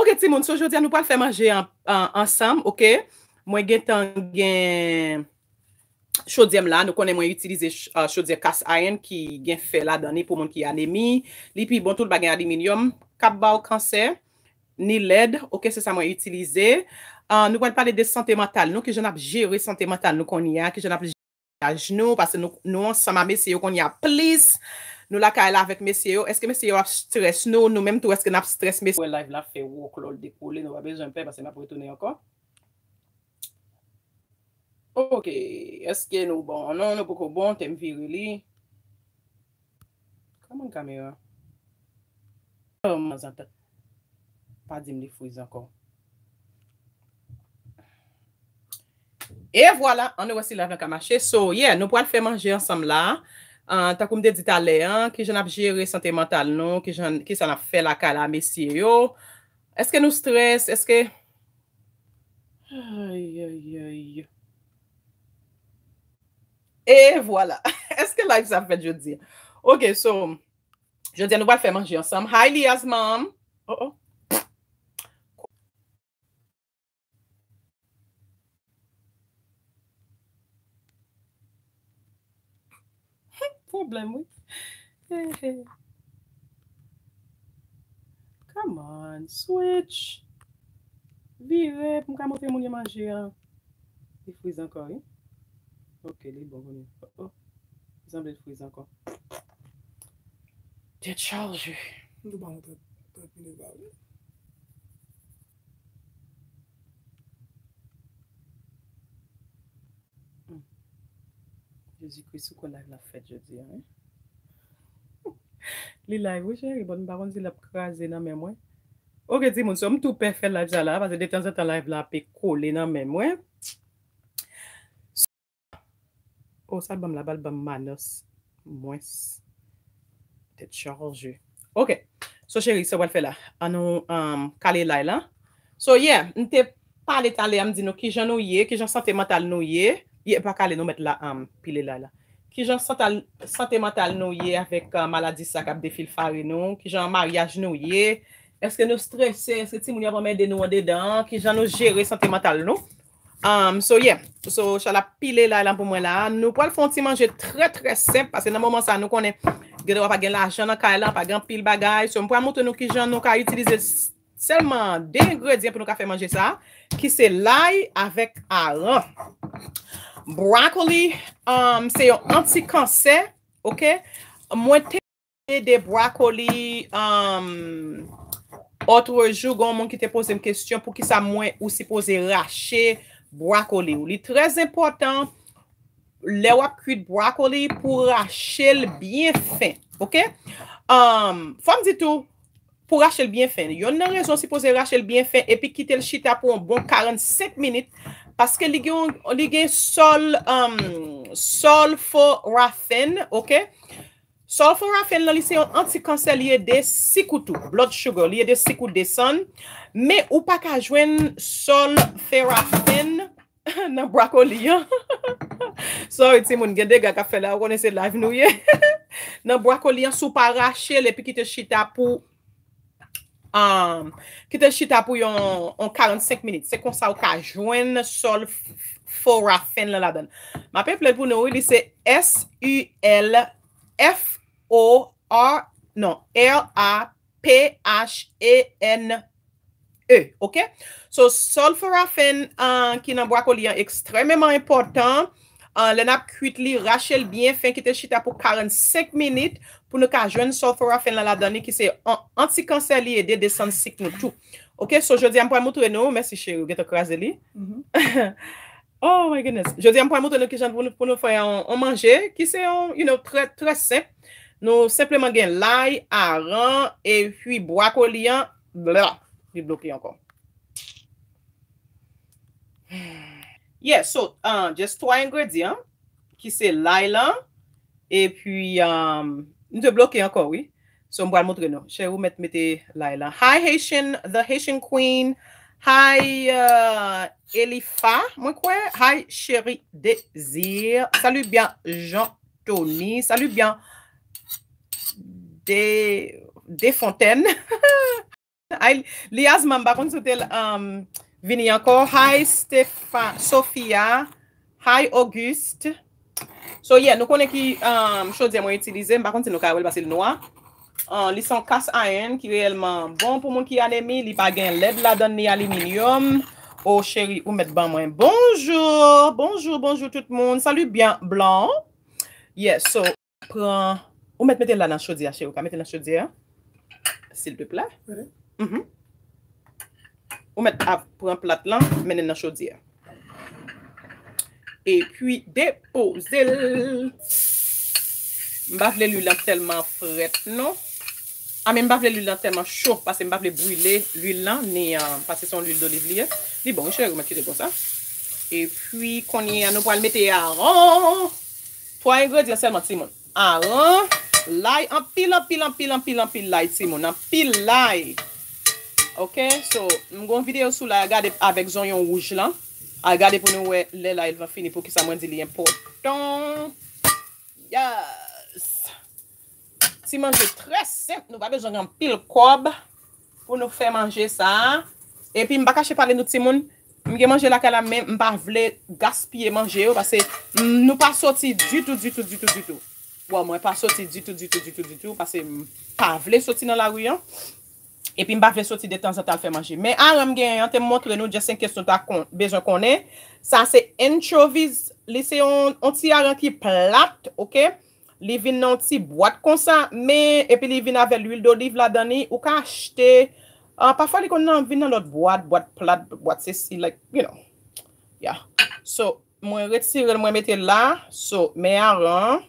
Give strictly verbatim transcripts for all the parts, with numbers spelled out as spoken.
Ok, Timoun, so jodi a nou pral fè manje an, an, ansam, ok? Mwen gen tan gen chodyèm la, nou konnen mwen utilize uh, chodyè cast iron ki gen fè la dani pou moun ki anémie. Li pi bon tout l bagay aluminium, kap ba ou kanser, ni led, ok, se sa mwen utilize. Uh, nou pral pale de santé mental, nou ki jan ap jere santé mental nou konn ya, ki jan ap jere nou, parce nou nou ansam a mesye yo konn ya plis. Nous la caille avec messieurs, est-ce que messieurs a stress nous nous même tout est-ce que n'a stress messieurs live là fait walk lol décoller nous pas besoin peur parce que n'a pas retourner encore. OK, est-ce que nous bon non nous beaucoup bon t'aime virili. Comment caméra? Oh mon Dieu. Pas dire les fruits encore. Et voilà, on est aussi là avec marché. So yeah, nous pourrons faire manger ensemble là. Uh, ta koum de dit alè, hein, ki jan ap jere santé mental nou, ki jan ki sa la fè la kala mesye yo. Est-ce que nous stress, est-ce que aïe aïe aïe. Et voilà. Est-ce que live ça fait jodi? OK, so jodi nous va faire manger ensemble. Hi Lia's mom. Oh oh. Problem with hey, hey. Come on, switch. Vire pour montrer mon manger. Les fruits encore. Hein? Ok, les bonbons. Oh, ils ont des fruits encore. Décharge. Jésus-Christ, qu'on a la fête, je dis. Les live, oui, chérie, bon, par contre, il a crasé dans mes mains. Ok, dis-moi, nous sommes tout parfaits là, là, parce que de temps en temps, live là, peut coller dans mes mains. Oh, ça, bam, la balle, bam, manos, moins. Peut-être chargé. Ok, so, chérie, ça va le faire là. À nous, caler là, là. So, yeah, nous te parlé, t'allais, à me dire, nous, qui j'en ouye, qui j'en santé mentale nouye. Il n'est pas calé nous mettre la um, pile là là qui gens santé mentale nous y avec uh, maladie ça cap défile farine nous qui gens mariage nous y est-ce que nous stressé est-ce que timoun y va m'aider nous dedans qui gens nous gérer santé mentale nous um, so yeah so ça la pile là là pour moi là nous pour le font petit manger très très simple parce que dans moment ça nous connaît gade pas gain l'argent dans caille là pas grand pile bagage so on pourra montrer nous qui gens nous ca utiliser seulement des ingrédients pour nous faire manger ça qui c'est l'ail avec aran. Broccoli, um, c'est un anti-cancer, ok? Moi, j'ai des broccoli. Um, Autre jour, quelqu'un qui te pose une question pour qui ça moins ou si pose racher broccoli. C'est très important, le wap cuit broccoli pour racher le bien fin, ok? Um, Femme dit tout, pour racher le bien fin. Il y a une raison si pose racher le bien fin et puis quitter le chita pour un bon quarante-cinq minutes. Parce que les gens sol um, sulforaphane, ok? Sulforaphane, c'est un anti-cancer lié de six coups, blood sugar, lié de six coups de sang. Mais ou pas qu'à joindre sulforaphane dans le brocoli. Sorry, c'est mon gars qui a fait là, on connaissait live nous. Dans le brocoli, sous parachel et puis qui te chita pour. Um, qui te chita pour yon, yon quarante-cinq minutes. C'est comme ça qu'on joint sulforaphane la donne. Ma peuple pour nous, c'est S U L F O R non, R A P H A N E. OK? So, sulforaphane uh, qui est dans le brocoli est extrêmement important. Uh, le nap cuit li rachel bien fin qui te chita pour quarante-cinq minutes. Pour nous ka joindre sulforaphane la donne qui c'est anti-cancer lié de descendre sik nous tout. OK, so je dis on pour montrer nous, merci chérie, get crasé li. Oh my goodness. Je dis on pour montrer nous qui j'en pour nous faire on manger qui c'est you know très très simple. Nous simplement gain l'ail, aran et puis brocoli bla, li bloqué encore. Yeah, so uh, just trois ingrédients qui c'est l'ail là et puis um, nous te bloquer encore, oui. So, on va montrer nous. Je vais vous mettre Laila. Hi, Haitian, the Haitian Queen. Hi, uh, Elifa. Moi, quoi? Hi, Chérie Désir. Salut bien, Jean-Tony. Salut bien, Des, Des Fontaines. I Lia's mom back on to tell um Vinianco. Hi Stefan, Sophia. Hi Auguste. So yeah, nous connaissons qui um chose moi utiliser, par contre nous carrel passer le noir. Euh li sont casse iron qui réellement bon pour monde qui anémie, li pas gain lead la donne ni aluminium. Oh chérie, ou mettre ban moins. Bonjour, bonjour, bonjour tout le monde. Salut bien blanc. Yes, yeah, so prend ou mettre mettez la dans chaudière chez vous, mettez la chaudière. S'il te plaît. Mm-hmm. Mm-hmm. Ou mettre à prend plate là, mettez dans chaudière. Et puis déposer le m'bavle l'huile tellement frette non ah mais m'bavle l'huile tellement chaud parce que m'bavle brûler l'huile là ni parce que son l'huile d'olive li bon chéri m'a tiré comme ça et puis qu'on y a nous pour mettre aran trois ingrédients seulement Simon aran l'ail en pile en pile en pile en pile en pile l'ail Simon en pile l'ail OK so m'gon vidéo sous la regarder avec oignon rouge là. Regardez pour nous, les là, il va finir pour que ça m'en dise important. Yes! Si manger très simple, nous avons besoin d'un pile cob pour nous faire manger ça. Et puis, je ne vais pas cacher parler de tout le monde. Je vais manger la calame, je ne vais pas gaspiller manger parce que nous ne pas sortir du tout, du tout, du tout, du tout. Ouais, moi, pas sortir du tout, du tout, du tout, du tout parce que je ne vais pas sortir dans la rue. Et puis, je ne vais pas sortir de temps en temps faire manger. Mais, aram gen, te montre nous, j'ai cinq questions qu'on besoin qu'on ait. Ça, c'est anchovies. Laissez un petit aran qui plate, OK? Les vins dans une boîte comme ça. Mais, et puis, les vins avec l'huile d'olive là-dedans, ou qu'à acheter. Uh, parfois, les vins dans l'autre boîte, boîte plate, boîte ceci, like, you know. Yeah. So, moi, retire, moi, mettez là. So, mes aran.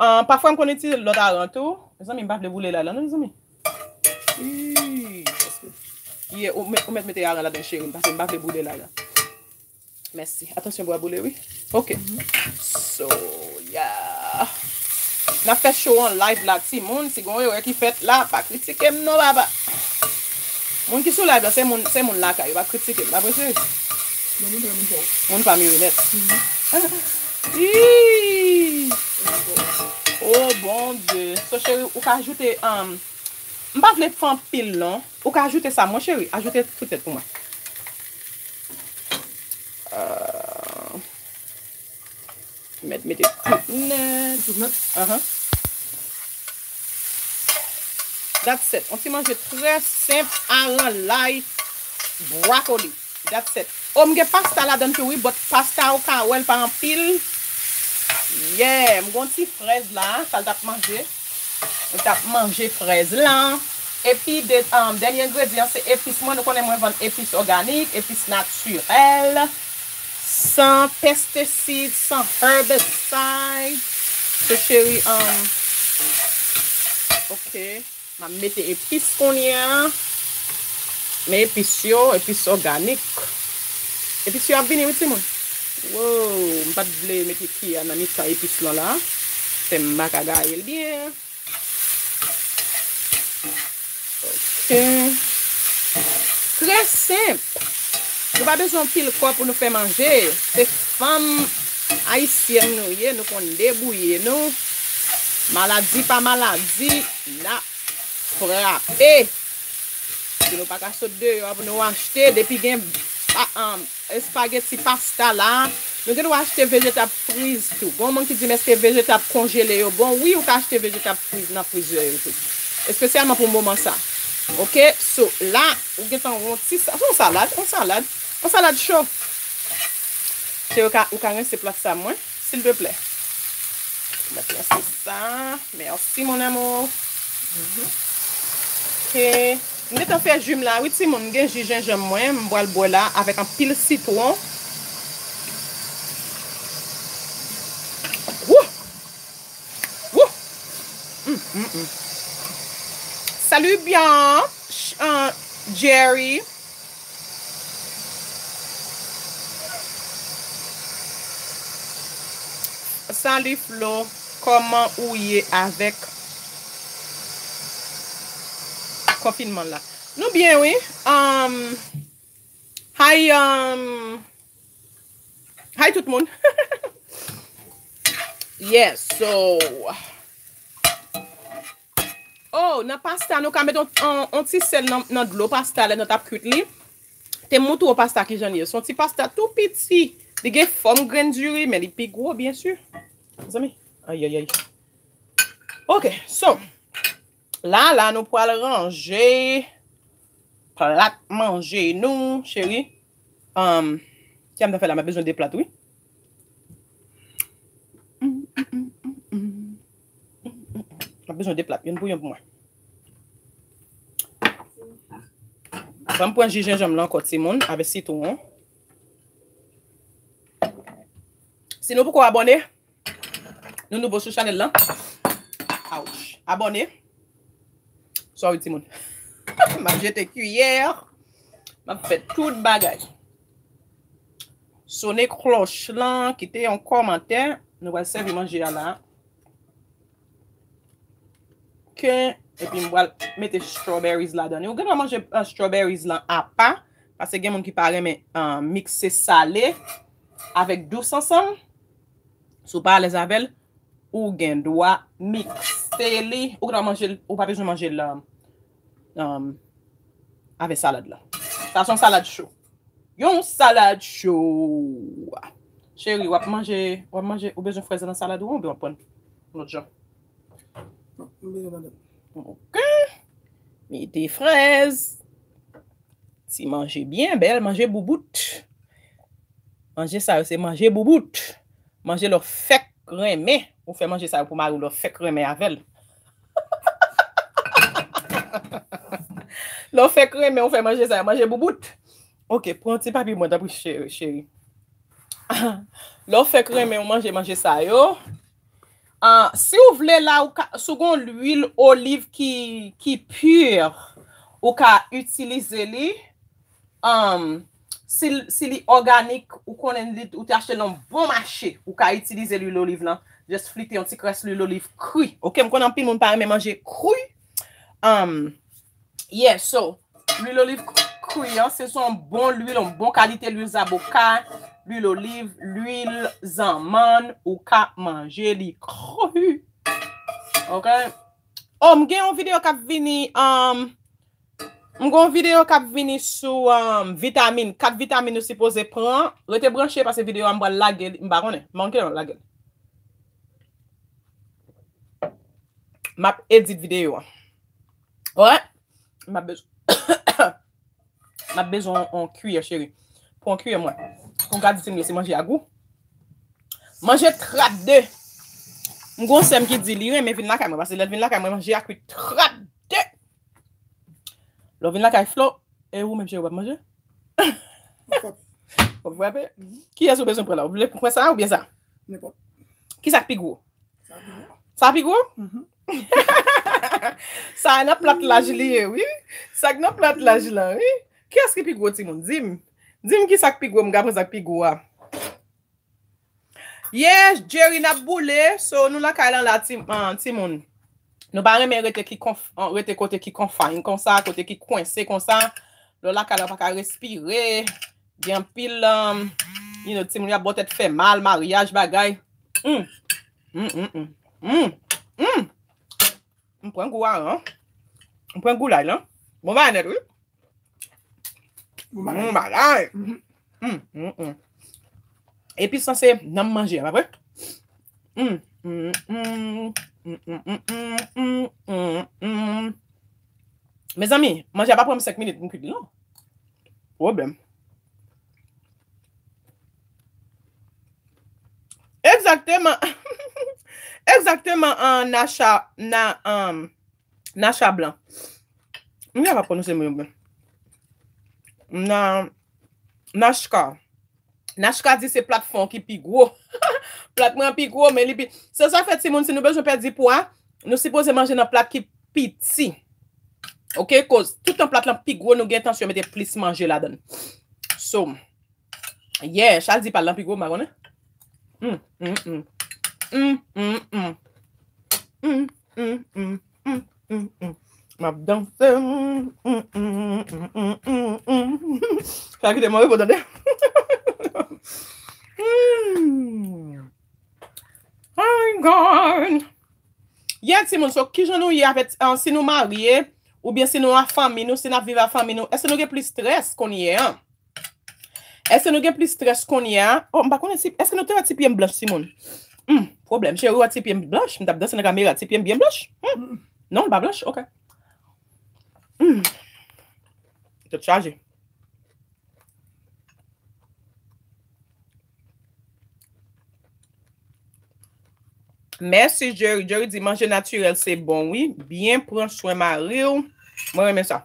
Uh, parfois, on utilise l'autre aran tout. Les amis, je ne vais pas vous là, là, les amis. Yeah, ou met met mettez la dedans chérie parce que m'pa fait bouler là là. Merci. Attention pour bouler oui. OK. Mm-hmm. So, yeah. N'a fait show en live là ti moun si gon yo qui fait là pas critiquer m non baba. Moun ki sou live là c'est moun c'est moun là ka yo pas critiquer m après chérie. Non non non. Moun pa mi honnête. Oh bon Dieu. So chérie ou ka ajouter um je ne vais pas faire un pile long. Ou qu'à ajouter ça, mon chéri. Ajoutez tout pour moi. Mettez tout net. That's it. On s'y mange très simple. Aran, l'ail, broccoli. That's it. On ne pasta la donne que oui, mais pasta ou qu'à ouel par un pile. Yeah. On a une petite fraise là. Ça va manger. On t'a mangé fraise là. Et puis, de, um, dernier ingrédient, c'est épices. Moi, nous connaissons moins épices organiques, épices naturelles, sans pesticides, sans herbicides. So, chérie, um, OK. Ma mette épices qu'on y a. Mais épices, épices organiques. Épices, à venir, oui, c'est moi. Wow, je ne pas de mettre qui a mis épices là là. C'est ma cagaille bien. Okay. Très simple. Nous n'avons pas besoin de pile quoi pour nous faire manger. Ces femmes haïtiennes, nous nous qu'on débrouille, nous. Maladie pas maladie, la frappe. Si nous pas qu'à sauter, nous nous acheter depuis gain spaghetti pasta là. Nous devons acheter végétable frise tout. Bon monde qui dit mais c'est végétable congelé bon oui, on peut acheter végétable frise dans friseur tout. Spécialement pour le moment ça. OK, so là, vous avez un petit salade, un salade, un salade chaud. C'est au cas où c'est plat ça moi, s'il te plaît. On va placer ça. Merci mon amour. OK. Nous devons faire jume là, oui, si mon gars, j'ai gingembre moi, on boit le bois là avec un pile citron. Ouh! Ouh! Hum hum hum. Salut bien, uh, Jerry. Salut Flo, comment ouiller avec confinement là? Nous bien oui. Um, hi, um, hi tout le monde. Yes, yeah, so. Oh, dans pasta, nous mettons un petit sel dans de l'eau pasta, dans ta cuite li. Te montre au pasta que j'en ai. Son petit pasta tout petit. Il y a une forme granuleuse, mais il est gros, bien sûr. Mes amis. Aïe, aïe, aïe. Ok, so. Là, là, nous pouvons ranger. Plat manger, nous, chérie. Um, qui a fait là, m'a besoin de plats, oui. J'ai besoin de plats, il y a une bouillon pour moi. Je vais prendre du gingembre encore, Simon, avec citron. Sinon, pourquoi abonner? Nous nous sur channel là. Ouch. Abonner. Sorry, Simon. Je jette cuillère. Je fais tout le bagage. Sonnez cloche là, quittez en commentaire. Nous allons servir manger là. Et puis on va mettre des strawberries là-dedans. On va manger des strawberries là à part. Parce que il y a des gens qui parlent, mais euh, mixer salé avec douce ensemble. Si vous parlez avec elle, vous avez droit de mixer. Vous n'avez pas besoin de manger là, um, avec salade là. Ça, c'est une salade chaude. Une salade chaude. Chérie, vous avez manger, vous avez besoin de fraises dans la salade ou vous avez prendre notre genre. Ok. Mettez des fraises. Si mangez bien, belle, mangez bouboute. Mangez ça, c'est manger bouboute. Mangez leur fèk remè. Ou fait manger ça pour Marie, leur fèk remè avec. Leur fèk remè, on fait manger ça, manger bouboute. Ok, prends un petit papier, moi, d'après chérie. Chéri. Leur fèk remè, on mange, manger ça, yo. Uh, si vous voulez là, selon l'huile olive qui qui pure, ou ka utiliser li. Um, si si li organique ou konnen li ou t'acheter dans bon marché, ou ka utiliser l'huile olive là, juste fliter un petit cresse l'huile olive cru. OK, me connais pile monde pas aimer manger cru. Um yeah, so l'huile olive cru, c'est son bon l'huile, une bonne qualité l'huile d'avocat. L'huile olive, l'huile zamane ou ka manger li cru. OK. Oh, m'gen une vidéo k'ap vini um m'gon vidéo k'ap vini sou um vitamine, quatre vitamines ou supposé prendre. Rete branché parce que vidéo m'ba laguer, m'ba connait, manquer on laguer. M'a edit vidéo. Ouais. M'a besoin m'a besoin en cuillère chérie. Pour en cuillère moi. Pour garder c'est mieux c'est manger à goût. Manger trente-deux. Mon grand sem qui dit lire mais vinn la caméra parce que l'autre vinn la caméra manger à cuit trente-deux. L'autre vinn la caille Flo et vous même je vais manger. Vous voyez qui a besoin pour là, vous voulez pour ça ou bien ça? N'importe. Qui ça pi gros? Ça pi gros? Ça n'a plate l'âge lié, oui. Ça n'a plate l'âge là, oui. Qui est-ce qui pi gros ti mon dim? Dis-moi qui sac pigou, m'gapre sac pigou. Yes, Jerry n'a boule, so nous la kailan la timoun. Nous pas remen rete ki konf, rete kote ki confine comme ça, kote ki coincé comme ça. Nous la kailan pa ka respirer. Bien pile, um, you know, timoun ya botet fait mal, mariage bagay. Mm. Mm mm mm. Mm. Mm. On prend goût hein. On prend goût là, hein. Bon va net oui. Mon malade. Et puis ça c'est non manger, après. Mm mm mm mm mm mm. Mes amis, manger pas prendre cinq minutes pour cuire non. Problème. Exactement. Exactement un nacha na um nacha blanc. On va prononcer mon nom. Na Nashka. Nashka dit c'est plateforme qui pi gros. Platement pi gros mais li c'est ça fait si moun si nous besoin perdre du poids, nous supposé manger dans plat qui petit. OK cause tout en plat là pi gros nous gain tension mettre plus manger là dedans. So yeah, Charles dit pas là pi gros ma connait. Mm mm mm. Mm mm mm. Mm mm mm mm. Ma danse. Ça qui est mauvais pour donner. I'm gone. Yes, si moun so ki janou y avec uh, si nous marié ou bien si nous en famille nous si nous vivre en famille nous est-ce nous gen plus stress qu'on y est hein? Est-ce que nous avons plus stress qu'on y a? Oh, est-ce que nous avons un petit pied blanche, Simone? Hmm, problème. J'ai eu un petit pied blanche. Je suis dans la caméra. Un petit pied bien blanche? Hmm. Non, pas blanche? Ok. Hmm. Je te charge. Merci, Jerry. Jerry dit manger naturel, c'est bon, oui. Bien prendre soin de Marie. Moi, j'aime ça.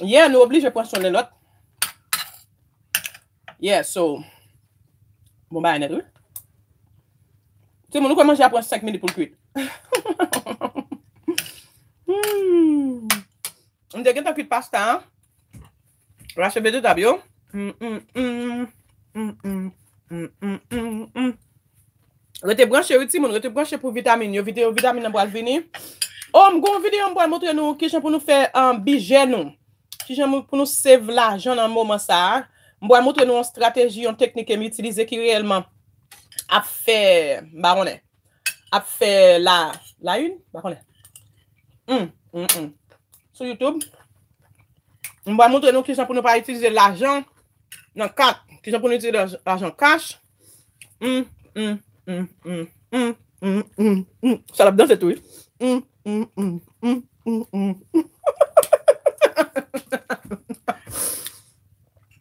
Hier, yeah, nous oblige de prendre soin de l'autre. Yeah, so, bon, bah, net, oui. Tu sais, mon, nous, comment j'ai appris cinq minutes pour le cuire? Hum. On dirait que t'as cuit de pasta, hein? Rachève de tabio. Hum, hum, hum. Hum, hum, hum, hum, hum, hum. Rete branché, oui, Timon. Rete branché pour vitamine. Yo, vidéo, vitamine, on va venir. Oh, m'gon vidéo, on va montrer nous qui j'en pour nous faire un bijet, nous. Qui j'en pour nous save l'argent dans un moment, ça. Je vais montrer une stratégie, une technique que j'utilise qui réellement a fait baronnet, a fait la, la une, baronnet. Mm, mm, mm. Sur YouTube, je vais montrer nous qui sont pour ne pas utiliser l'argent dans quatre, qui sont pour nous utiliser l'argent cash. Mm, mm, mm, mm, mm, mm, mm, mm. Ça la danse c'est tout. Mm, mm, mm, mm, mm, mm.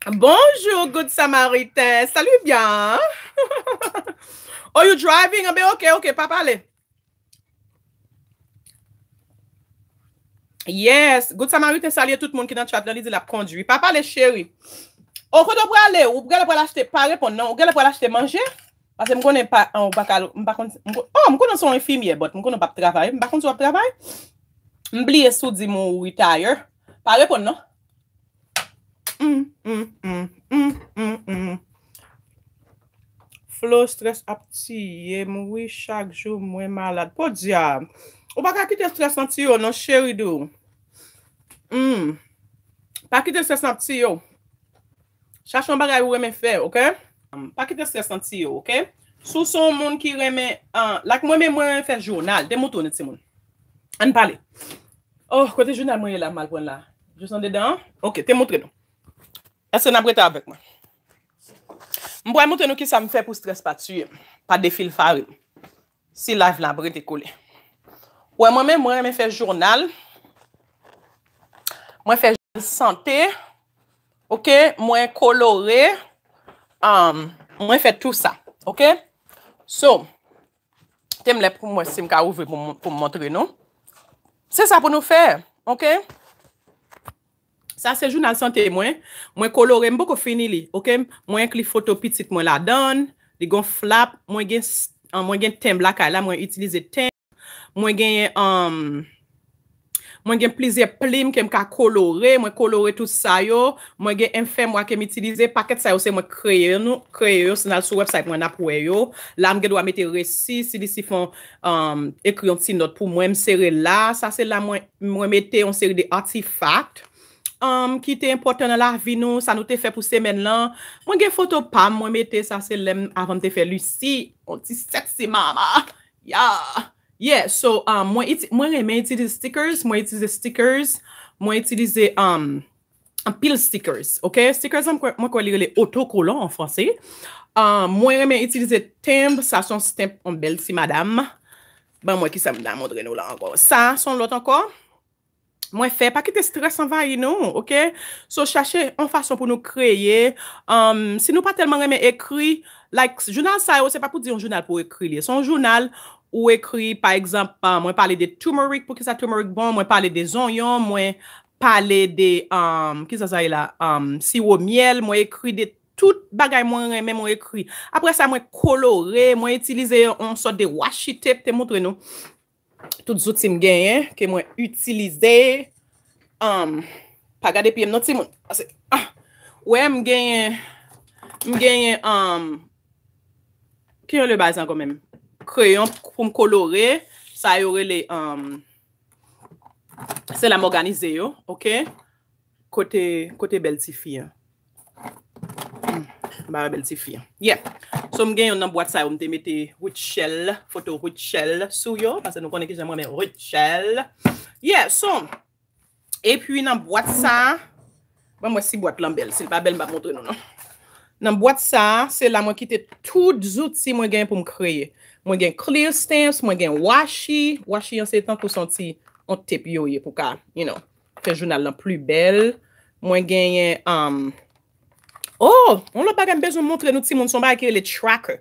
Bonjour, good Samaritain. Salut bien. Oh, you driving? Ok, ok, pas parler. Yes, good Samaritain, salut tout le monde qui est dans le chat, dans l'idée de la conduite. Pas parler, chérie. Oh, quand on peut aller, ou peut l'acheter, pas répondre, non, ou peut l'acheter manger. Parce que je ne connais pas, oh, je connais son infirmier, mais je ne connais pas de travail. Je ne connais pas de travail. Je oublie sous dit mon retire. Pas répondre, non. Mm, mm, mm, mm, mm, mm. Flo stress apti, moui chaque jour moins malade. Po diable. Ou pas qu'à quitter stress anti yo, non chéri do. Hmm. Pas quitter stress anti yo. Cherche un bagay ou remen fè, OK? Pas quitter stress anti yo, OK? Sous son monde qui remen uh, like moi même moi faire journal, des moutons ti moun. An parler. Oh, côté journal moi la mal prendre là. Je sens dedans. OK, te montre donc. Est-ce que vous avez avec moi? Je vais vous montrer ce que ça me fait pour stress pas tuer, pas de fil farine. Si live la brette est collé. Ouais, moi-même, moi, je fais journal. Moi, je fais santé. OK? Moi, coloré. Um, moi, je fais tout ça. OK? So, je vais pour moi si je vais ouvrir pour me montrer, non? C'est ça pour nous faire. OK? Ça c'est journal santé moi moi coloré m beaucoup fini li OK moi clip photo petite moi la donne les gon flap moi gen moi gen thème la ka la moi utiliser thème moi gen um moi gen plusieurs plume que m ka colorer moi colorer tout ça yo moi gen info moi que m'utiliser paquet ça yo c'est moi créer nous créer sur sur website moi na pour yo là m gen doit mettre récit si si font um écrire une petite note pour moi me serrer là ça c'est là moi moi mettre on série de artefacts Um, qui était important dans la vie nous ça nous te fait pour semaine là moi j'ai photo pas moi mettez ça c'est avant de faire Lucie on dit sexy mama yeah yeah so um, moi moi j'aime utiliser stickers moi utiliser stickers moi utiliser um, un pile stickers OK stickers moi quoi lire les autocollants en français um, moi j'aime utiliser timbre ça son stamp en belle si madame ben moi qui ça me la montre nous là encore ça son l'autre encore moi fait pas quitter stress envahi non OK so chercher une façon pour nous créer um, si nous pas tellement aimer écrire like journal ça c'est pas pour dire un journal pour écrire son journal ou écrit par exemple uh, moi parler de turmeric pour que ça turmeric bon moi parler des oignons moi parler des um, qu'est-ce que ça là um, sirop miel moi écrit de tout bagay moi même moi écrit après ça moi colorer moi utiliser une sorte de washi tape te montrer nous tout les outils que moi utilisé um, pas garder pieds non Timon ah ouais me gagne me gagne um, qui est le bazar quand même crayon pour me colorer ça y aurait les um, c'est la m'organiser yo OK côté côté belle fille bah belle fille yeah So je vais vous ça, je vais mettre Richelle, photo Richelle sur yo, parce que nous connaissons que j'aimerais mettre Richelle. Yeah, so, et puis dans boîte ça, bon, moi si boîte l'embelle, c'est pas belle, je vais vous montrer non. Dans boîte ça, c'est là moi qui te tous les outils moi gain pour me créer. Moi gain clear stamps, moi gain washi, washi en sept ans pour sentir on tape yo pour ka, you know, faire journal la plus belle. Moi gain um oh, on l'a pas besoin de montrer nous ti moun son ba ki le tracker.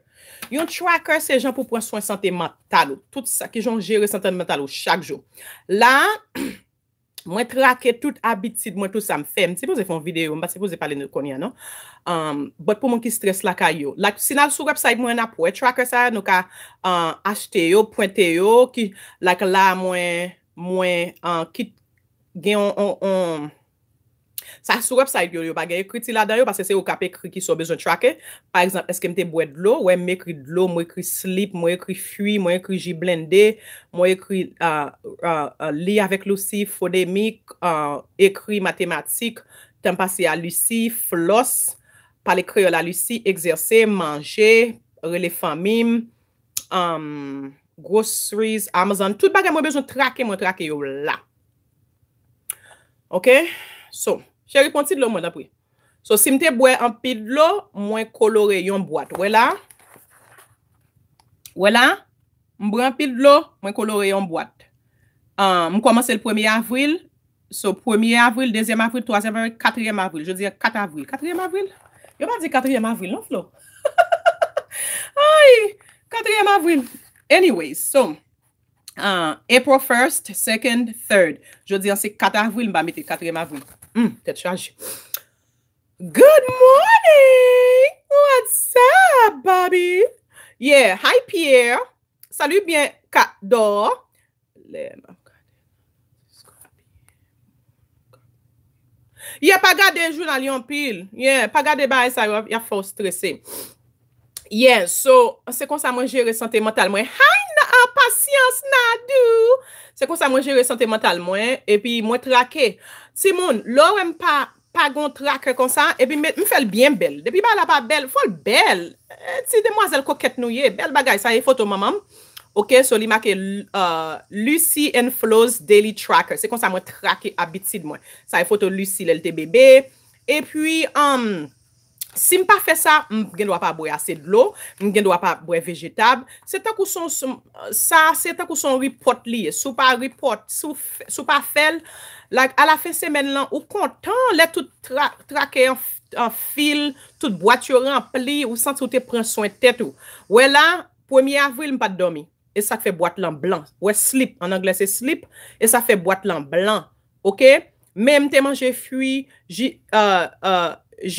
Yon tracker c'est gens pour prendre soin santé mentale, tout ça qui gens gérer santé mentale chaque jour. Là moi traquer toute habitude moi tout ça me fait c'est supposé faire une vidéo pas supposé parler de konya non um but pour moi qui stress la caillou la si na sur website moi na pour tracker ça nous ka uh, acheter yo pointer yo qui la la moins moins en qui gagne on on ça sur website yo yo pas gagne écrit là dedans parce que c'est au cap écrit qui sont besoin tracker par exemple est-ce que me te boire de l'eau ouais m'écrit de l'eau moi écrit slip moi écrit fuit moi écrit j'ai blendé moi écrit a uh, uh, uh, li avec Lucie phonémique uh, écrit mathématiques temps passé à Lucie floss par les créole à Lucie exercer manger relé famille um, groceries Amazon tout bagage moi besoin traquer moi traquer yo là. OK, so chéri ponti de l'eau moi après. So si m'te boire en pile de l'eau, moins coloré yon boîte. Voilà. Voilà, m'bran pile de l'eau, moins coloré yon boîte. Euh um, m'commencer le premier avril, so premier avril, deuxième avril, troisième avril, quatrième avril, je dis quatre avril, quatrième avril. Yo pas dit quatrième avril non Flo. Ay, quatrième avril. Anyways, so uh, April first, second, third. Je dis c'est quatre avril, m'ba mettre quatrième avril. Mm, tête chargée. Good morning! What's up, Bobby? Yeah, hi Pierre. Salut bien, Kador. Yeah, pas garder journal en pile. Yeah, pas garder bail ça, il faut stresser. Yeah, so, c'est comme ça moi gérer santé mentale moi. Hi na, patience Nadou. C'est comme ça moi gérer santé mentale moi et puis moi traquer. Simon, l'homme pas pas gon traque comme ça et puis me fait bien belle. Depuis pas la pas belle, faut le belle. Si demoiselle coquette nouye, belle bagaille ça est photo maman. OK, so li marqué euh Lucy and Flo's daily tracker. C'est comme ça moi traquer habitude moi. Ça est photo Lucy elle était bébé et puis um si m'pa fait ça, m'gen doit pas boire assez de l'eau, m'gen doit pas boire végétable. C'est tant que son ça, c'est tant que son report lié, sous pas report, sous sous pas fait. La, à la fin de semaine, là, ou content, là, tout tra traqué en, en fil, toute boîte remplie, ou senti ou te prend soin de tête ou. Ouais, là, premier avril, m'pas dormi. Et ça fait boîte là en blanc. Ouais, slip, en anglais, c'est slip. Et ça fait boîte là en blanc. OK? Même te manger fruit, j'ai euh, euh,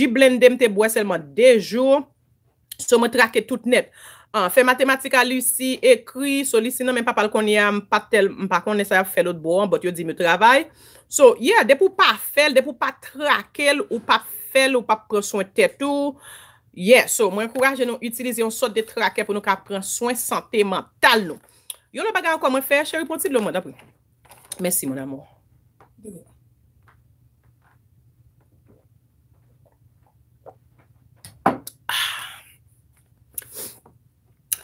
blendé, m'te bois seulement deux jours. So, me traqué tout net. Ah, fait mathématiques à Lucie, écrit, sollicite, non, même pas parle qu'on y a, pas tel, pas qu'on essaie de faire l'autre bois, but yo dit me travail. So, yeah, de pour pas faire, de pour pas traquer, ou pas faire, ou pas prendre soin de tête tout. Yeah, so, moi, encourage nous utiliser une sorte de traquer pour nous prendre soin de santé mentale, nous. Yo, le bagage, comment faire, chérie, pour le monde après. Merci, mon amour.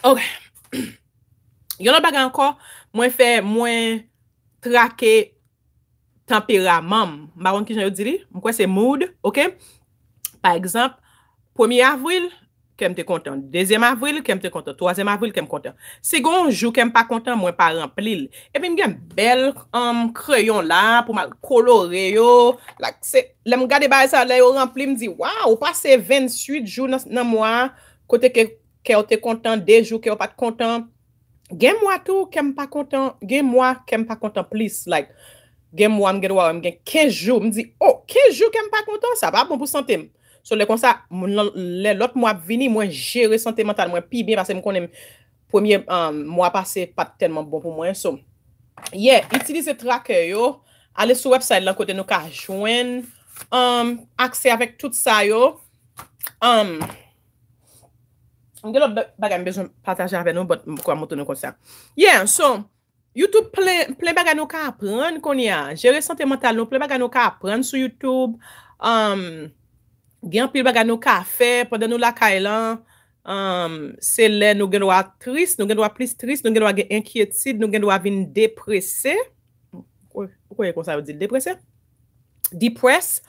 OK. Yon nan baga encore, moi fait moins traquer tempérament. Maron ki jan yo di li, moi c'est mood, OK? Par exemple, premier avril, kem te content, deuxième avril, kem te content, troisième avril, kem content. Si gon jou kem pa content, moi pa rempli. Et puis m'gen bel um, crayon là pour mal colorer yo. La c'est l'aime garder ba ça là yo rempli me dit waouh, passé vingt-huit jours dans mois côté que que on était content des jours que on pas content gain moi tout qu'aime pas content gain moi qu'aime pas content plus like gain moi me gain quinze jours me dit oh quinze jours qu'aime pas content ça pas bon pour santé sur le comme ça l'autre mois venir moi gérer santé mentale moi puis bien parce que me connais premier um, mois passé pas tellement bon pour moi so yeah utiliser tracker yo aller sur website là côté nous ca joindre um, accès avec tout ça yo um, I'm going to partager avec nous, but pourquoi montrer nous comme ça. Yeah, so YouTube plein plein baga nous ka apprendre qu'on y a. Gérer santé mentale nous plein baga nous ka apprendre sur YouTube. Um gain plein baga nous ka faire pendant nous la Kailan. um, c'est là nous gagnons à triste, nous gagnons à plus triste, nous gagnons à inquiétude, nous gagnons à venir dépressé. Pourquoi qu'on ça veut dire dépressé? Depress.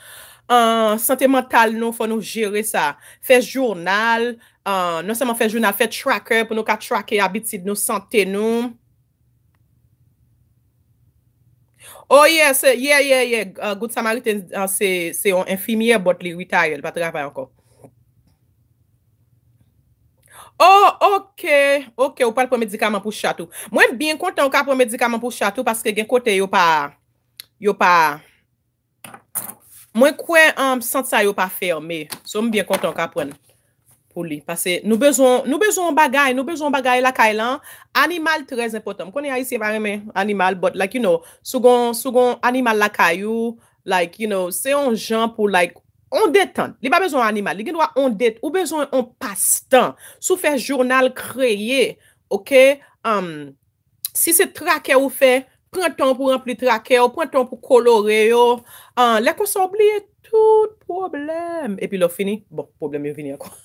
Uh, santé mentale, nous faut nous gérer ça. Faire journal, uh, non seulement faire journal, faire tracker pour nous qu'à tracker habitude, nous santé nous. Oh yes, yeah, yeah, yeah. Uh, Good Samaritan, uh, c'est c'est un infirmière, but li retire, elle pas travailler encore. Oh, ok, ok, ou pas le médicament pour chatou. Moi, bien content ou pas le médicament pour chatou parce que gen côté yo pas, yo pas. Moi, quoi, um, sans ça yo pas fermé. Sommes bien content qu'à prendre pour lui parce que nous besoin, nous besoin bagay, nous besoin bagay la kailan. Animal très important. Connais ici vraiment animal, but like you know, second, second animal la caillou, like you know, c'est un genre pour like. On détend. Il n'y a pas besoin d'animal. Il doit on détend. Ou besoin on passe-temps. Sous faire journal créé. OK? Um, si c'est traqué ou fait, prends temps pour remplir traqué ou prends temps pour colorer. Um, les qu'on s'oublie tout problème. Et puis là, fini. Bon, problème est fini encore.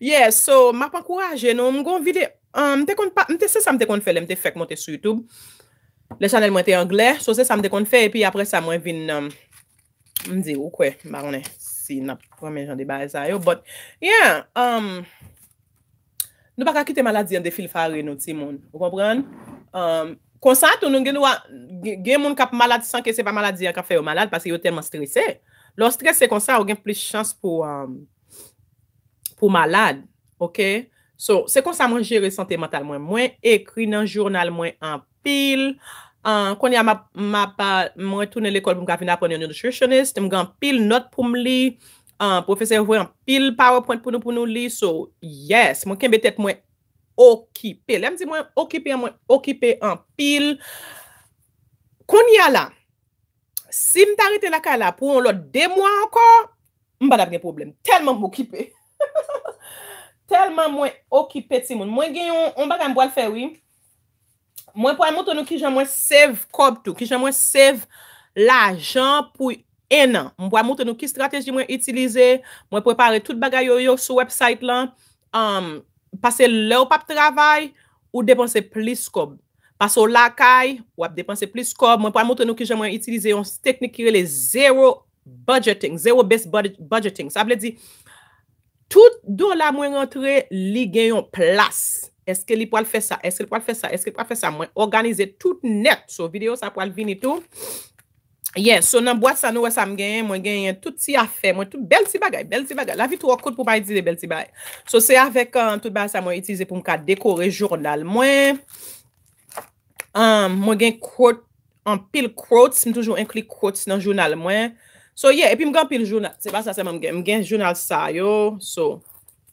Yeah, so, m'a pas encouragé. Non, m'gon vidéo. C'est ça m'te qu'on fait. M'te fait monter sur YouTube. Le channel m'te anglais. So, c'est ça m'te qu'on fait. Et puis après ça, m'en vin... Um, me dit ou quoi marronné si n'a premier genre de base ça yo but yeah um nous pas quitter maladie en défil faré nous ti monde vous comprendre um comme ça tout nous gen monde qui malade sans que c'est pas maladie qui fait malade parce qu'il est tellement stressé le stress c'est comme ça on gagne plus chance pour um, pour malade OK so c'est comme ça moi gérer santé mentale moi moi écrit dans journal moi en pile. Uh, quand y'a ma ma pa moi retourner l'école pour m'avenir apprendre nutritionniste me grand pile note pour me li uh, professeur voit pile PowerPoint pour nous pour nous li so yes moi kembe tête moi occupé là me dit moi occupé moi occupé en pile quand y'a là si me t'arrêter la ka là pour l'autre deux mois encore m'pas d'ap gen problème tellement m'occupé tellement moi occupé ti moun moi gagne on bagay m'bwa le faire oui. Moi, pour montrer nous qui j'aimerais save cop tout, qui j'aimerais save l'argent pour un an. Moi, montrer nous qui stratégie moi utiliser, moi préparer toute bagaille yo sur website là, um, parce que là ou pas travail ou dépenser plus cop. Parce que la caille ou dépenser plus cop. Moi, pour montrer nous qui j'aimerais utiliser une technique qui est le zero budgeting, zero based budgeting. Ça veut dire tout dollar moi rentrer, li gagne en place. Est-ce que li pou al fè ça? Est-ce que li pou al fè ça? Est-ce que li pou al fè ça? Moi organiser tout net sur so, vidéo ça pour al vini tout. Yeah, so nan boîte ça nous ça me gagne, moi gagne tout ti affaire, moi tout belle ti bagay, belle ti bagay. La vie trop coûte pour pas dire belle ti bagay. So c'est avec um, tout bagay ça moi utiliser pour me ka décorer journal moi. Um, moi gagne quote en pile quotes, me toujours inclure quotes dans journal moi. So yeah, et puis me gagne pile journal. C'est pas ça c'est moi me gagne journal ça yo. So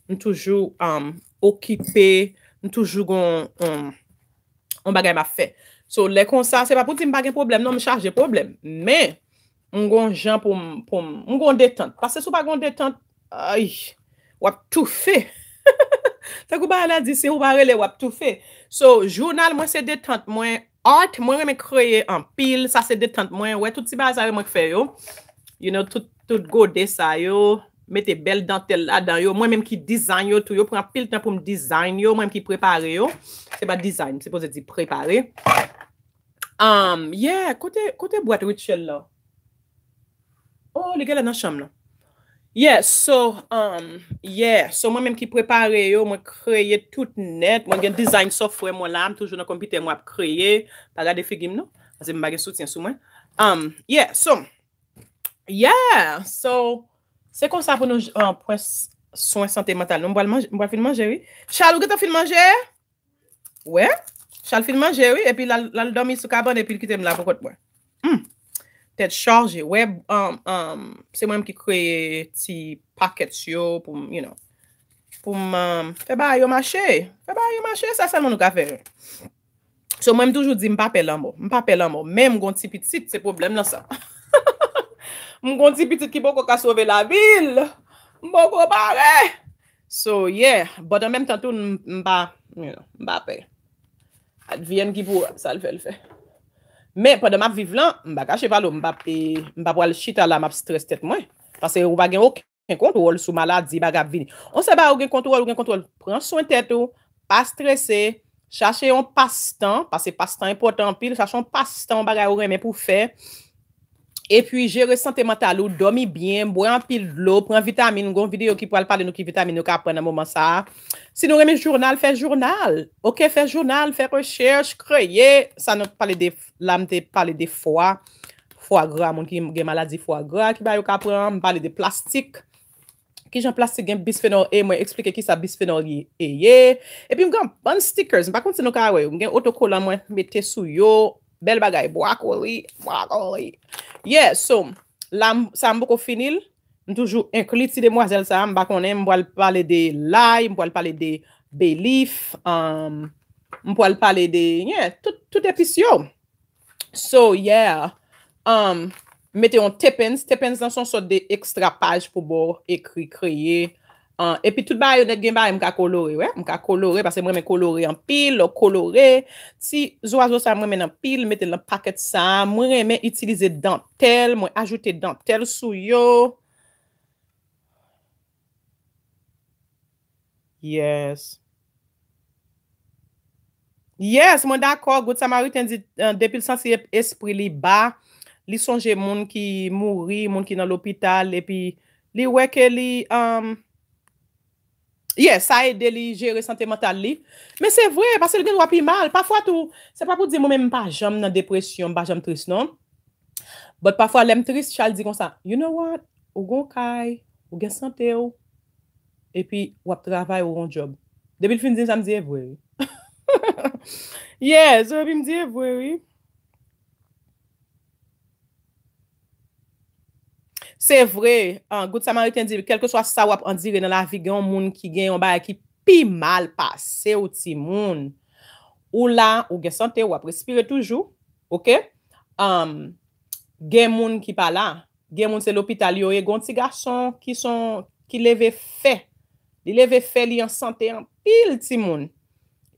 me toujours um occupé. Toujours on on on bagay m'a fait. So les comme ça, c'est pas pour dire me bagay problème, non me charger problème, mais on gon gens pour pour on gon détente parce que sou pas gon détente, aïe, ou tout fait. T'as couba la dit c'est ou pas relé ou tout fait. So journal moi c'est détente moi art moi me créer en pile, ça c'est détente moi, ouais tout petit bazar moi fait yo. You know tout tout godé ça yo. Mettez belle dentelle là dans yo moi même qui design yo tout yo prend pile temps pour me design yo moi même qui prépare yo c'est pas design c'est pour dire préparer um yeah côté côté boîte rituel là oh les gars là dans chambre là yeah so um yeah so moi même qui prépare yo moi créer tout net moi gagne design software moi là toujours dans computer moi créer pas regarder film non parce que me pas soutien sous moi um yeah so yeah so c'est comme ça pour nous en point soin santé mentale. Nous on va film manger oui. Charles, tu as film manger? Ouais. Charles film manger oui et puis la la dormi sous cabane et puis qui t'aime là pour moi. Hmm. Tête chargée. Ouais, um, um, c'est moi qui crée petit paquet yo pour you know pour um, faire bail au marché. Faire bail au marché, ça seulement nous qu'a faire. So moi toujours dit m'pa pelle en mot, m'pa pelle en mot. Même gon petit petit c'est problème là ça. Mon petit petit qui beaucoup a sauvé la ville. Beaucoup pareil. So yeah, but en même temps tout m'pa, you know, m'pa paye. Advienne qui pour ça le fait le fait. Mais pendant m'a vivre là, m'pa cacher pas l'eau, m'pa paye, m'pa pour le chita là m'a stress tête moins parce que ou pas gain aucun contrôle sur maladie bagab vini. On sait pas ou gen contrôle, ou gen contrôle. Prends soin tête ou, pas stressé, cherchez un passe-temps parce que passe-temps important pile, cherchez un passe-temps bagay ou remet pour faire. Et puis gérer santé mentale ou dormir bien, boire un pile d'eau, prendre vitamine, gon vidéo qui pourra parler nous qui vitamine ka prendre un moment ça. Si nous remet journal, faire journal. OK, faire journal, faire recherche, créer, ça nous parler de l'âme te parler des fois. Foie gras, moun ki gen maladie foie gras qui ba yo ka pran, m pale de plastique. Ki jan plastique gen bisphénol A, moi expliquer ki sa bisphénol A ye. Et puis m gen bon stickers, m pa konti nou ka we, m gen autocollant moi mette sou yo, bel bagay, broccoli, broccoli. Yeah, so la sa m boko finil, m toujours inclut ti demoiselle sa, m ba konnen, m pou al parler de l'ail, m pou al parler de bay leaf, um m pou al parler de yeah, tout tout epis yo. So yeah. Um, mettez un tepens, tepens dans son sort de extra page pour boire, écrit, créer. Uh, et puis tout bail, net gen bail, m'ka coloré, ouais, m'ka coloré, parce que moi, m'en coloré en pile, coloré. Si oiseau ça, moi, m'en en pile, mettez le paquet ça, moi, m'en utiliser dentelle, moi, ajouter dentelle sou yo. Yes. Yes, moi, d'accord, Good Samaritain dit, uh, depuis le sens, esprit li bas. Li sonje moun ki mouri, moun ki nan l'hôpital, et puis li weke li, um, yes, ça aide li gérer santé mentale li. Mais c'est vrai, parce que le gen wapi mal, parfois tout, c'est pas pour dire moi même pas jam nan dépression, pas jam triste, non? But parfois l'aime triste, chal di kon sa, you know what, ou gon kay, ou gen santé ou, et puis wap travay ou gon job. Depuis le fin di, ça me dit, oui. Yes, ça me dit, oui. C'est vrai, un Good Samaritain dit quel que soit ça ou en dire dans la vie gen moun ki gen yon bagay ki pi mal passé ou ti moun. Ou là ou gen santé ou respire toujours, OK? Um gen moun ki pa la, gen moun c'est l'hôpital yo e gon ti garçon qui sont qui levé fait. Li levé fait li en santé en pile ti moun.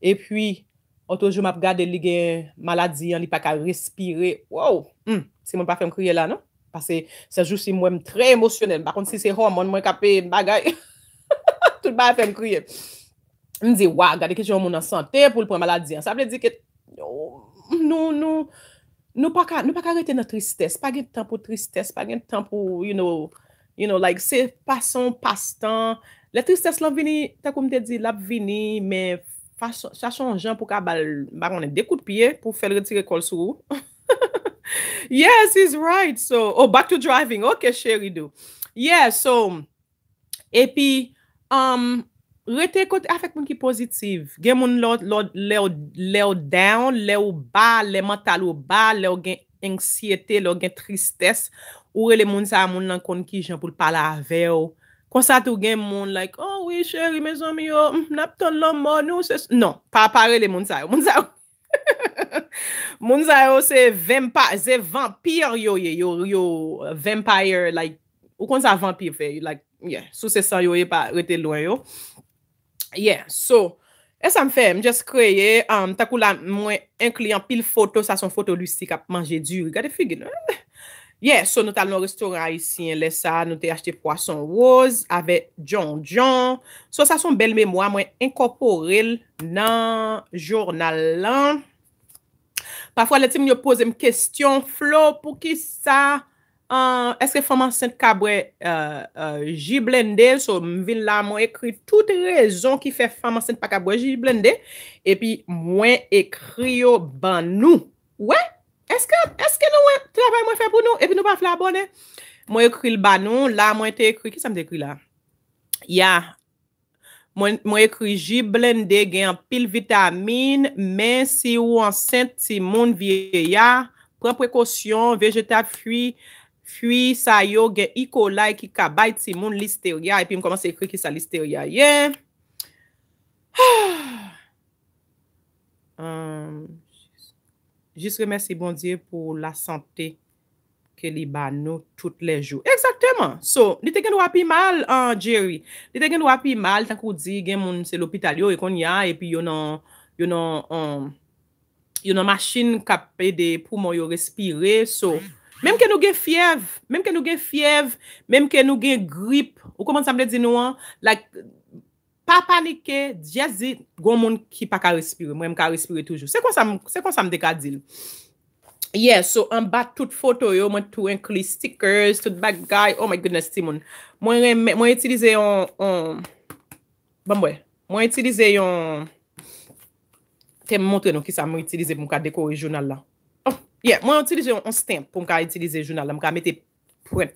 Et puis autre jour m'a regarder li gen maladie, li pa ka respirer. Wow, hmm, si moun pa fèm crier là, non? Parce que c'est juste si moi très émotionnel. Par contre, si c'est hormone, moi capé bagaille. Tout le monde fait me crier. Me dit, waouh, regardez que j'ai un monde en santé pour le prendre maladie. Ça veut dire que nous, nous, nous pas arrêter notre tristesse. Pas de temps pour tristesse. Pas de temps pour, you know, you know, like, c'est passons, passe-temps. La tristesse, l'on vini, t'as comme te dit, l'on vini, mais sachons gens pour qu'on ait des coups de pied pour faire retirer col sur vous. Yes, he's right. So, oh, back to driving. Okay, chérie, do. Yeah, so, et puis, um, rete kote avec moun ki positive. Gen moun le ou down, le ou ba, le mental ou ba, le ou gen anxiété, le ou gen tristesse. Ou rele moun sa moun nan kon ki jan pou l'pala ave ou. Kon sa tou gen moun like, oh oui, chérie, mes amis, yo, nap ton l'homme nou, se... Non, pa pare le moun sa ou. Moun sa ou. Moun sa yo se vampire, se vampire yo yo yo vampire like ou kon sa vampire fe like yeah so se sa yo e pa rete loin yo yeah so et ça me fait me just créer um takou la moins un client pile photo ça son photo lui si k'ap manger du regardez figure yeah so nous allons au restaurant haïtien les ça nous t'ai acheté poisson rose avec John John so ça son belle mémoire moins incorporel dans journal là. Parfois, les team yo pose une question, Flo, pour qui ça? Uh, Est-ce que femme enceinte cabré jiblende? So, m'vin la, m'on écrit toutes raisons qui fait femme enceinte pas cabré jiblende. Et puis, m'on écrit yo ban nous. Ouais? Est-ce que, est-ce que nous, travail m'on fait pour nous? Et puis, nous pas la bonne? M'on écrit le ban nous, là, m'on te écrit, qui ça m'écrit là? Yeah. Moi écrit j'ai blendé gain pile vitamine mais si ou enceinte si moun vieillard prend précaution végétal fuit fuit ça yo gain E. coli qui ka bay ti moun listeria et puis me commence écrire qui ça listeria yeah um, juste remercier bon Dieu pour la santé que li ba nou tous les jours. Exactement. So, li te gen wapi mal, uh, Jerry. Li te gen wapi mal, ta kou di, gen moun se l'hôpital yo, et kon ya, et puis yon nan, yon nan, um, yon nan machine kapé de poumon yo respire. So, même que nou gen fièvre, même que nou gen fièvre, même que nou gen grippe, Ou comment ça me dit nous, like, pas paniquer, diazi, gon moun qui pas ka respirer, moi m'ka respirer toujours. C'est quoi ça c'est quoi ça me déka dire. Yeah, so en bas toute photo yo, moi tout inclut stickers, tout bagay. Oh my goodness, Timon. Moi moi utiliser on on bon ouais, moi utiliser on te montrer nous qui ça moi utiliser pour décorer journal là. Oh, yeah, moi utiliser on stamp pour utiliser journal là, me mettre print.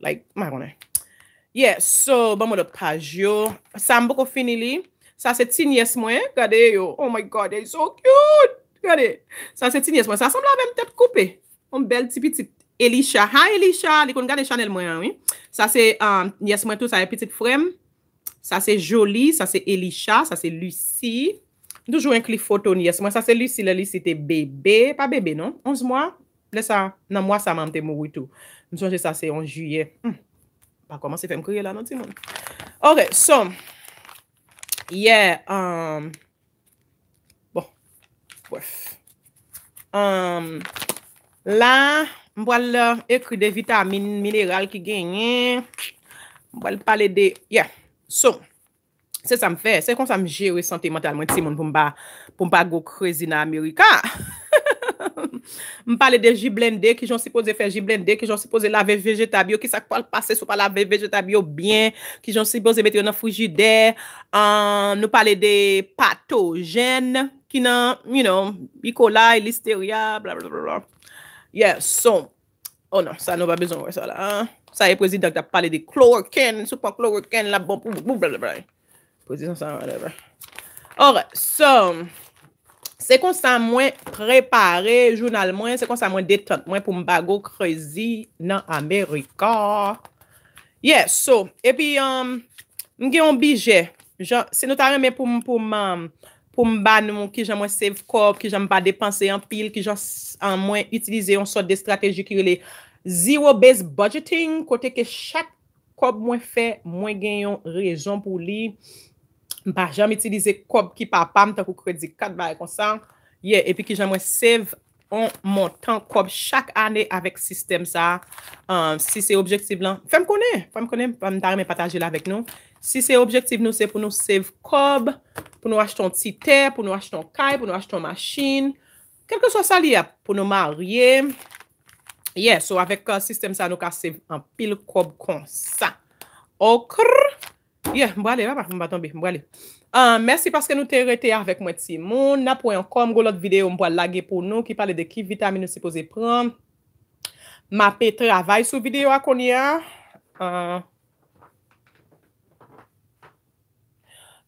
Like my one. Yeah, so bon le page yo, ça me beaucoup fini li. Ça c'est tin yes moi, regardez yo. Oh my god, it's so cute. Regardez, ça c'est une moi. Ça semble la même tête coupée. Un bel petit petit Elisha. Hi Elisha, les connaissez Chanel moi, oui. Ça c'est um, yes moi tout ça est petite frème. Ça c'est joli, ça c'est Elisha, ça c'est Lucie. Toujours un clip photo yes moi. Ça c'est Lucie, la Lucie était bébé, pas bébé non, onze mois. Laisse ça, non moi ça m'a m'te mourir tout. Nous songe ça c'est en juillet. Hmm. Pas comment c'est fait me crier là non Timon. OK, so yeah, um bref. Um, là, on va écrire des vitamines, minérales qui gagnent. On va parler de... Yeah. So, c'est ça me fait. C'est comme ça me gère santé mentale. Moi, Timon, pour ne pas go crazy dans l'Amérique. On parle de jiblende, qui j'en supposé faire jiblende, qui j'en supposé laver végétabio, qui ça peut passer sur pas laver végétabio bien, qui j'en supposé mettre dans frigidaire. Um, nous parler des pathogènes. Qui n'a, you know, E. coli, listeria, bla bla bla. Yeah, so. Oh non, ça n'a pas besoin de ça là. Hein? Ça est président qui a parlé de chloroquine, super chloroquine, la bombe, bla bla bla. Président ça, whatever. Alright, so. C'est comme ça, moi, préparé, journal, moi, c'est comme ça, moi, détente, moi, pour me bago creuser dans l'Amérique. Yeah, so. Et puis, m'gé un budget. C'est notamment, mais pour pour pour m'ba nous qui j'aime save corps qui j'aime pas dépenser en pile qui j'en en moins utiliser une sorte de stratégie qui est le zero based budgeting côté que chaque cob moins fait moins gagne raison pour lui pas jamais utiliser cob qui papa m'tant pour crédit quatre bail comme ça yeah et puis qui j'aime save en montant cob chaque année avec système ça um, si c'est objectif là fais me connaître fais me connaître pas me partager là avec nous. Si c'est objectif nous c'est pour nous save cob, pour nous acheter un petit terre, pour nous acheter un caille, pour nous acheter une machine, quel que soit ça lié pour nous marier. Yeah, so avec le uh, système ça nous save un pile cob comme ça. OK. Yeah, on va aller là, on va tomber, on va aller. Uh, merci parce que nous t'es resté avec moi Timon. N'a point encore l'autre vidéo on va laguer pour nous qui parle de qui vitamine nous supposé prendre. Ma pé travail sur vidéo à Konya. Uh,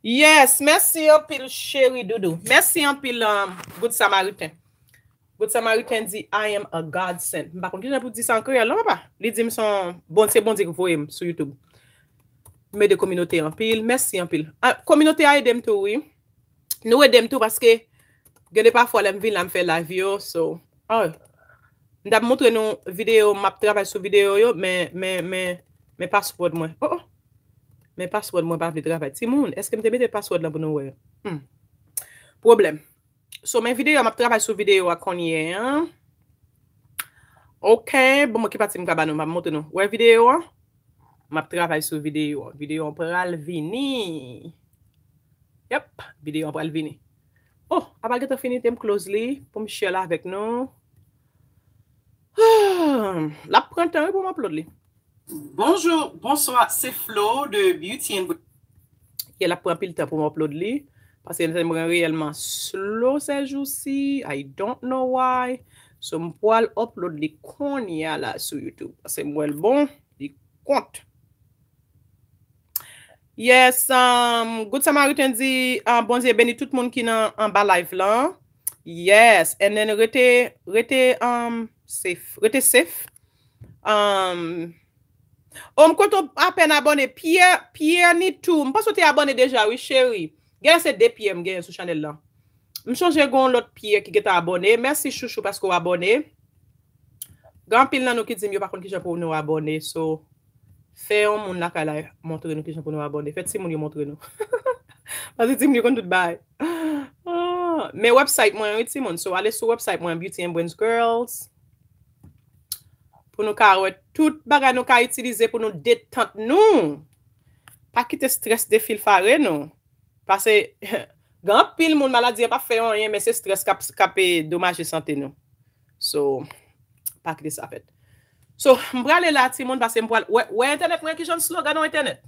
Yes, merci un pile chéri doudou. Merci un pile um, good samaritain. Good samaritain dit I am a godsend. Par contre, j'ai pour dire ça en créole, là papa. Les dit me sont bon c'est bon dire que vous voyez sur YouTube. Mais de communauté en pile, merci en pile. Ah, communauté a aidé tout oui. Nous aidé tout parce que gade parfois l'aime ville me faire la vie so. Oh. M'd'a montrer nous vidéo, m'a travailler sur vidéo yo, mais mais mais mais pas support moi. Oh oh. Mais password moi pas de travail. Timon, est-ce que me te mette password là pour nous ouais? Hmm. Problème. So mes vidéos, m'a travaille sur vidéo à Konye. Hein? OK, bon moi qui parti me cabano, m'a monter nous. Ouais vidéo. M'a travaille sur vidéo, vidéo pral vini. Yep, vidéo pral vini. Oh, avant que tu finis t'aime close li pour me share là avec nous. Ah, la prend temps pour m'upload li. Bonjour, bonsoir, c'est Flo de Beauty and Brainsgirls. Elle a pris un peu de temps pour m'uploader parce qu'elle aimerait réellement slow ces jours-ci. I don't know why. So, je vais uploader qu'on y a là sur YouTube. C'est moi le bon, il compte. Yes, um, good Samaritain dit, uh, bon Dieu béni tout le monde qui est en bas live là. Yes, and then rete, rete, um, safe, rete safe. Um, On compte à peine abonné Pierre Pierre ni tout. M'pas sauté abonné déjà oui chérie. Gagne c'est deux Pierre m'gagne sur channel là. M'changer gon l'autre Pierre qui est abonné. Merci chouchou parce que vous abonné. Grand pile nan nous qui dit yo par contre qui j'ai pour nous abonné so fait on moun la ka la montrer nous qui j'ai pour nous abonné. Fait si moun yo montre nous. Parce que Tim yo kon tout bail. Ah, mais website moi oui Timon so allez sur website moi BeautyAndBrainsGirls. Pour nous carouet, tout bagay nous ka utiliser pour nous détendre nous. pa kite stress defil fare non. Parce grand pile moun maladie pa fait rien mais c'est stress cap cap dommage santé non. So pa kite ça fait. So m'brale la ti moun parce m'brale ouais ouais internet mwen ki jan slogan non internet.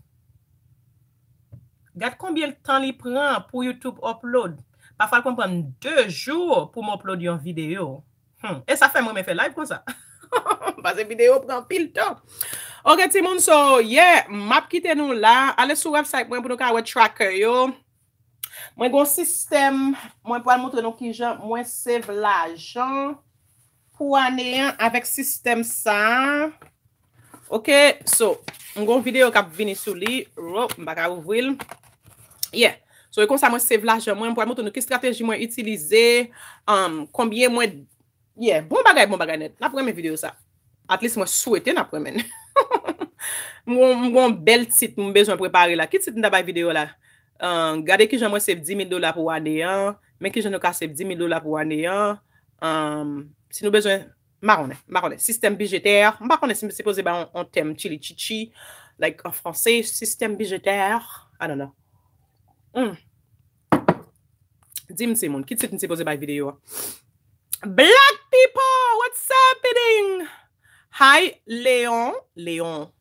Gade combien de temps li prend pour YouTube upload. Parfois qu'on prend deux jours pour m'upload une vidéo. Hmm. Et ça fait moi me faire live comme ça. Parce que vidéo prend pile temps. OK tout le monde so yeah, map quitter nous là, allez sur website moi pour nous ka web tracker yo. Moi gon système, moi pour montrer nous qui gens, moi save l'argent pour année avec système ça. OK, so on gon vidéo k'ap vini sou li, oh, m'pa ka ouvrir. Yeah. So comme ça moi save l'argent, moi pour montrer nous quelle stratégie moi utiliser, um, combien moi yeah, bon bagay, bon bagay net. La première vidéo ça. At least moi souhaiter la première. Mon mon bel titre, mon besoin préparer là. Qui titre d'abord vidéo là? Um, Gardez que j'aimerais save dix mille dollars pour année un, mais que je ne casse dix mille dollars pour année un. Um, si nous besoin marronnet, marronnet. Système budgétaire. On va connaître si c'est posé ben on thème chili chichi, like en français système budgétaire. I don't know. Mm. Dim Simon, qui titre c'est posé par vidéo? Black people, what's happening? Hi, Leon. Leon.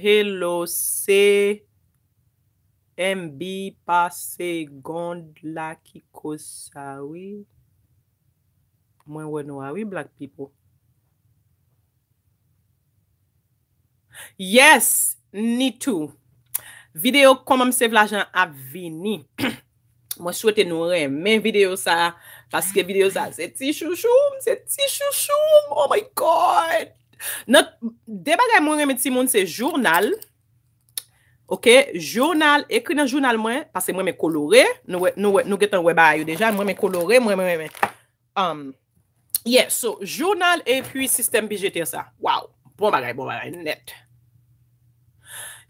Hello, c'est M B par seconde la qui cause ça, oui. Moi, ouais, non, oui, black people. Yes, need to. Vidéo comment save l'argent à venir. Moi souhaite nous remettre vidéo ça parce que vidéo ça c'est ti chouchou, c'est ti chouchou. Oh my god. Notre débat moi remettre ti monde c'est journal. OK, journal, écrit dans journal moi parce que moi me coloré, nous nous nous get en web ayo déjà, moi me coloré, moi moi um yeah, so journal et puis système budgétaire ça. Wow. Bon bagay, bon bagay net.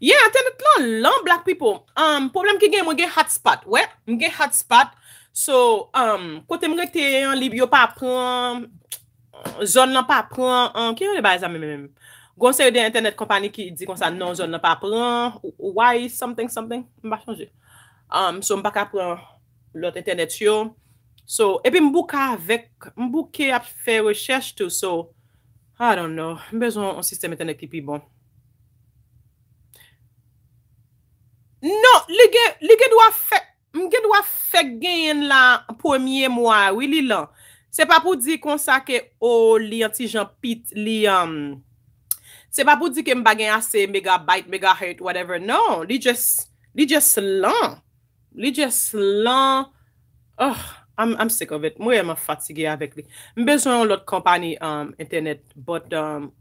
Yeah, internet lan, lan black people. Um, problem ki gen, mwen gen hotspot, ouais, mwen gen hotspot. So, um, kote mwen te en libyo pa pran, zone lan pa pran, um, ki yon le baye zame mèm. Gon se de internet company ki di kon sa non zone lan pa pran, why something something, mba chanje. Um, so mba ka pran lot internet yo. So, epi mbouka avec, mbouke ap fè recherche tout, so, I don't know, mbezon un système internet ki pi bon. Non, les gars, les gars doivent faire, les gars doivent faire gagner la premier mois, oui, li là. C'est pas pour dire qu'on ça que oh li anti-gens pit li um. C'est pas pour dire que m'pa gagne assez megabyte, megahertz, whatever. Non, li just, li just lent, li just lent. Oh, I'm I'm sick of it. Moi, je suis fatigué avec lui. J'ai besoin l'autre compagnie um internet, but um,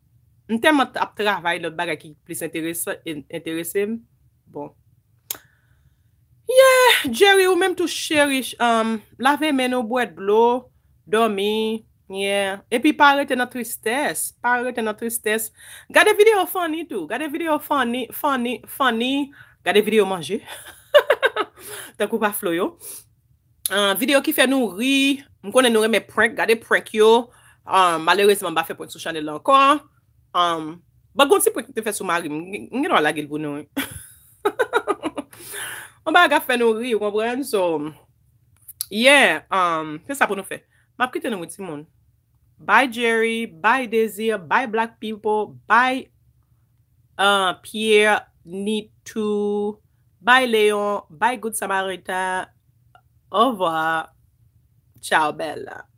en termes de travail, l'autre bagage qui plus intéressant, intéressé, bon. Yeah, Jerry ou même tout chéri, um, laver men ou boire de l'eau, dormir, yeah. Et puis pas arrêter notre tristesse, pas arrêter notre tristesse. Gardez vidéo funny tout, gardez vidéo funny, funny, funny, gardez vidéo manger. T'as coupé Floyo. Uh, vidéo qui fait nous rire, on connaît nous remet prank, gardez prank yo. Um, malheureusement, on va faire point sur channel encore. Um, bah quand c'est pour te faire sur Marie, on est dans la gueule pour nous. On va faire nos rires, vous comprenez? So, yeah, um, c'est ça pour nous faire. Ma petite nous dit, mon. Bye Jerry, bye Daisy, bye Black people, bye uh, Pierre, Nitu, bye Leon, bye Good Samaritan. Au revoir. Ciao, Bella.